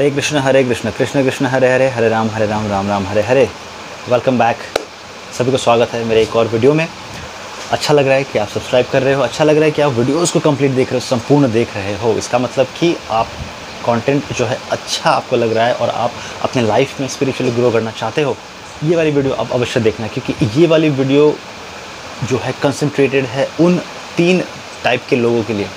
हरे Krishna Krishna Krishna Hare Hare Hare Ram Ram Ram Hare Hare. Welcome back, सभी को स्वागत है मेरे एक और वीडियो में। अच्छा लग रहा है कि आप सब्सक्राइब कर रहे हो, अच्छा लग रहा है कि आप वीडियोस को कंप्लीट देख रहे हो, संपूर्ण देख रहे हो। इसका मतलब कि आप कंटेंट जो है अच्छा आपको लग रहा है और आप अपने लाइफ में स्पिरिचुअली ग्रो करना चाहते हो। ये वाली वीडियो आप अवश्य देखना, क्योंकि ये वाली वीडियो जो है कंसंट्रेटेड है उन तीन टाइप के लोगों के लिए।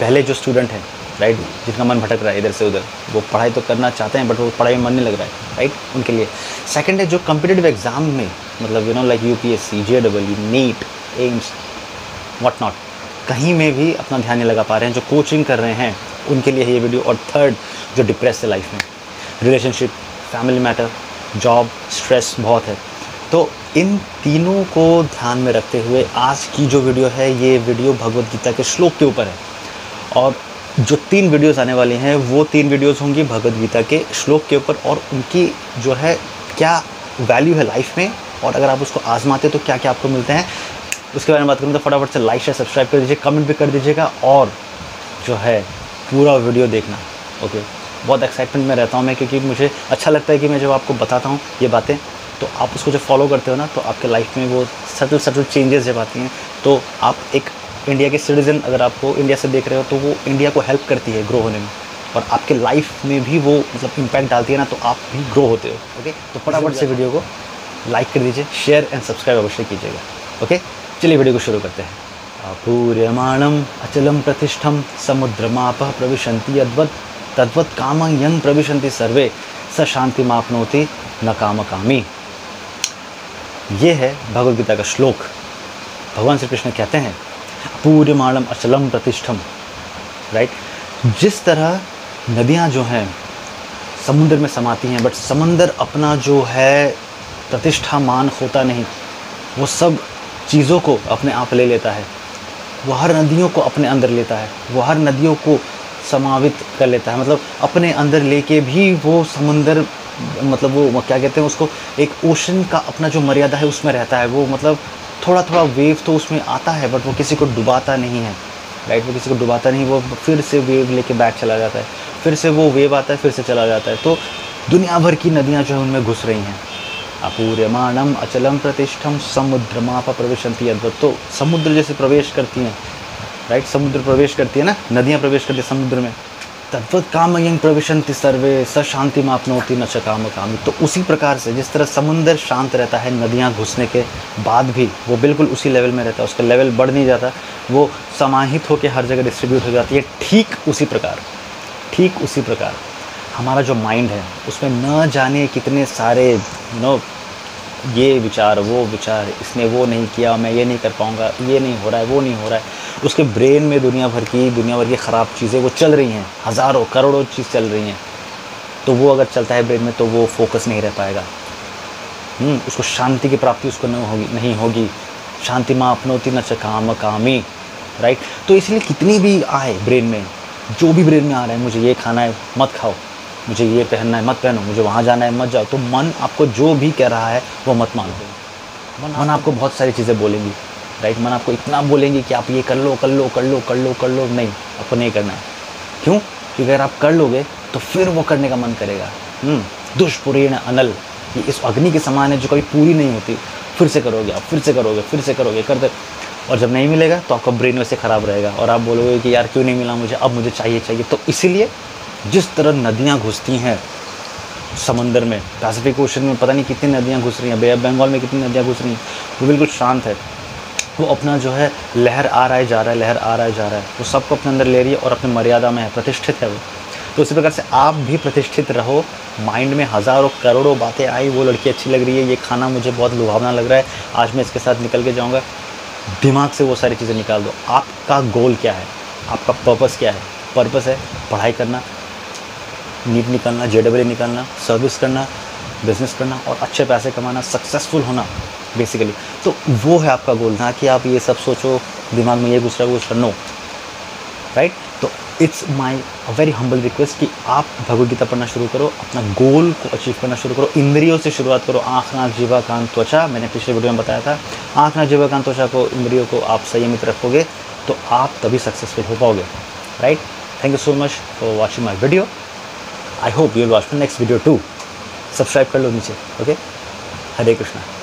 पहले जो स्टूडेंट हैं, राइट, जिनका मन भटक रहा है इधर से उधर, वो पढ़ाई तो करना चाहते हैं बट वो पढ़ाई में मन नहीं लग रहा है, राइट, उनके लिए। सेकंड है जो कॉम्पिटिटिव एग्जाम में, मतलब you know like UPSC, JEE, NEET, AIIMS, what not, कहीं में भी अपना ध्यान नहीं लगा पा रहे हैं, जो कोचिंग कर रहे हैं, उनके लिए है ये वीडियो। और थर्ड जो डिप्रेस है लाइफ में, relationship, family matter, job, stress बहुत है। तो इन तीनों को ध्यान में रखते हुए आज की जो वीडियो है, ये वीडियो भगवदगीता के श्लोक के ऊपर है। और जो तीन वीडियोस आने वाली हैं वो तीन वीडियोस होंगी भगवदगीता के श्लोक के ऊपर, और उनकी जो है क्या वैल्यू है लाइफ में, और अगर आप उसको आजमाते तो क्या क्या आपको मिलते हैं, उसके बारे में बात करूँ तो फटाफट से लाइक शेयर सब्सक्राइब कर दीजिए, कमेंट भी कर दीजिएगा, और जो है पूरा वीडियो देखना। ओके, बहुत एक्साइटमेंट में रहता हूँ मैं, क्योंकि मुझे अच्छा लगता है कि मैं जब आपको बताता हूँ ये बातें, तो आप उसको जब फॉलो करते हो ना, तो आपके लाइफ में वो सटल सटल चेंजेस जब आती हैं, तो आप एक इंडिया के सिटीज़न, अगर आपको इंडिया से देख रहे हो, तो वो इंडिया को हेल्प करती है ग्रो होने में, और आपके लाइफ में भी वो मतलब इम्पैक्ट डालती है ना, तो आप भी ग्रो होते हो। ओके, तो फटाफट से वीडियो को लाइक कर दीजिए, शेयर एंड सब्सक्राइब अवश्य कीजिएगा। ओके, चलिए वीडियो को शुरू करते हैं। अपूर्यमाणम अचलम प्रतिष्ठम समुद्रमाप प्रविशंति अद्वत तद्वत काम यन प्रविशंति सर्वे स शांति माप न होती न काम कामी। ये है भगवदगीता का श्लोक। भगवान श्री कृष्ण कहते हैं अपूर्यमाणम अचलम प्रतिष्ठम, राइट। जिस तरह नदियां जो हैं समुद्र में समाती हैं, बट समंदर अपना जो है प्रतिष्ठामान होता नहीं, वो सब चीज़ों को अपने आप ले लेता है, वो हर नदियों को अपने अंदर लेता है, वो हर नदियों को समावित कर लेता है, मतलब अपने अंदर लेके भी वो समंदर, मतलब वो क्या कहते हैं उसको, एक ओशन का अपना जो मर्यादा है उसमें रहता है वो, मतलब थोड़ा थोड़ा वेव तो उसमें आता है बट वो किसी को डुबाता नहीं है, राइट, वो किसी को डुबाता नहीं, वो फिर से वेव लेके बैक चला जाता है, फिर से वो वेव आता है, फिर से चला जाता है। तो दुनिया भर की नदियाँ जो है उनमें घुस रही हैं। अपूर्यमाणम अचलम प्रतिष्ठम समुद्रमाप प्रविशंति अद्वत, तो समुद्र जैसे प्रवेश करती हैं, राइट, समुद्र प्रवेश करती है ना, नदियाँ प्रवेश करती है समुद्र में। तद्वत काम यन प्रविशंति सर्वे स शांति माप न होती न काम कामी, तो उसी प्रकार से जिस तरह समुंदर शांत रहता है नदियाँ घुसने के बाद भी, वो बिल्कुल उसी लेवल में रहता है, उसका लेवल बढ़ नहीं जाता, वो समाहित होकर हर जगह डिस्ट्रीब्यूट हो जाती है। ठीक उसी प्रकार हमारा जो माइंड है उसमें न जाने कितने सारे ये विचार, वो विचार, इसने वो नहीं किया, मैं ये नहीं कर पाऊँगा, ये नहीं हो रहा है, वो नहीं हो रहा है, उसके ब्रेन में दुनिया भर की ख़राब चीज़ें वो चल रही हैं, हज़ारों करोड़ों चीज़ चल रही हैं। तो वो अगर चलता है ब्रेन में तो वो फोकस नहीं रह पाएगा, उसको शांति की प्राप्ति उसको नहीं होगी। शांति माप न होती न काम कामी, राइट। तो इसलिए कितनी भी आए ब्रेन में, जो भी ब्रेन में आ रहा है, मुझे ये खाना है मत खाओ, मुझे ये पहनना है मत पहनो, मुझे वहाँ जाना है मत जाओ, तो मन आपको जो भी कह रहा है वो मत मानो। मन आपको बहुत सारी चीज़ें बोलेंगी, राइट, मन आपको इतना बोलेंगी कि आप ये कर लो, नहीं, आपको नहीं करना है। क्यों? क्योंकि अगर आप कर लोगे तो फिर वो करने का मन करेगा। दुष्पूर्ण अनल, ये इस अग्नि के समान है जो कभी पूरी नहीं होती, फिर से करोगे आप, फिर से करोगे करते, और जब नहीं मिलेगा तो आपका ब्रेन वैसे ख़राब रहेगा, और आप बोलोगे कि यार क्यों नहीं मिला मुझे, अब मुझे चाहिए। तो इसीलिए जिस तरह नदियाँ घुसती हैं समंदर में, पैसिफिक ओशन में पता नहीं कितनी नदियाँ घुस रही हैं, बे बंगाल में कितनी नदियाँ घुस रही हैं, वो बिल्कुल शांत है, वो अपना जो है लहर आ रहा है जा रहा है, वो सबको अपने अंदर ले रही है और अपने मर्यादा में है, प्रतिष्ठित है वो। तो उसी प्रकार से आप भी प्रतिष्ठित रहो। माइंड में हज़ारों करोड़ों बातें आई, वो लड़की अच्छी लग रही है, ये खाना मुझे बहुत लुभावना लग रहा है, आज मैं इसके साथ निकल के जाऊँगा, दिमाग से वो सारी चीज़ें निकाल दो। आपका गोल क्या है, आपका पर्पज़ क्या है? पर्पज़ है पढ़ाई करना, नीट निकालना, जेईई निकालना, सर्विस करना, बिजनेस करना, और अच्छे पैसे कमाना, सक्सेसफुल होना बेसिकली। तो वो है आपका गोल, ना कि आप ये सब सोचो दिमाग में ये कुछ नो, राइट। तो it's my very humble request कि आप भगवदगीता पढ़ना शुरू करो, अपना गोल को अचीव करना शुरू करो, इंद्रियों से शुरुआत करो। आँख, नाक, जीवा, कान, त्वचा, मैंने पिछले वीडियो में बताया था। आँख, नाक, जीवा, कान, त्वचा को, इंद्रियों को आप संयमित रखोगे तो आप तभी सक्सेसफुल हो पाओगे, right. Thank you so much for watching my video. I hope you will watch the next video too. Subscribe कर लो नीचे। ओके, हरे कृष्णा।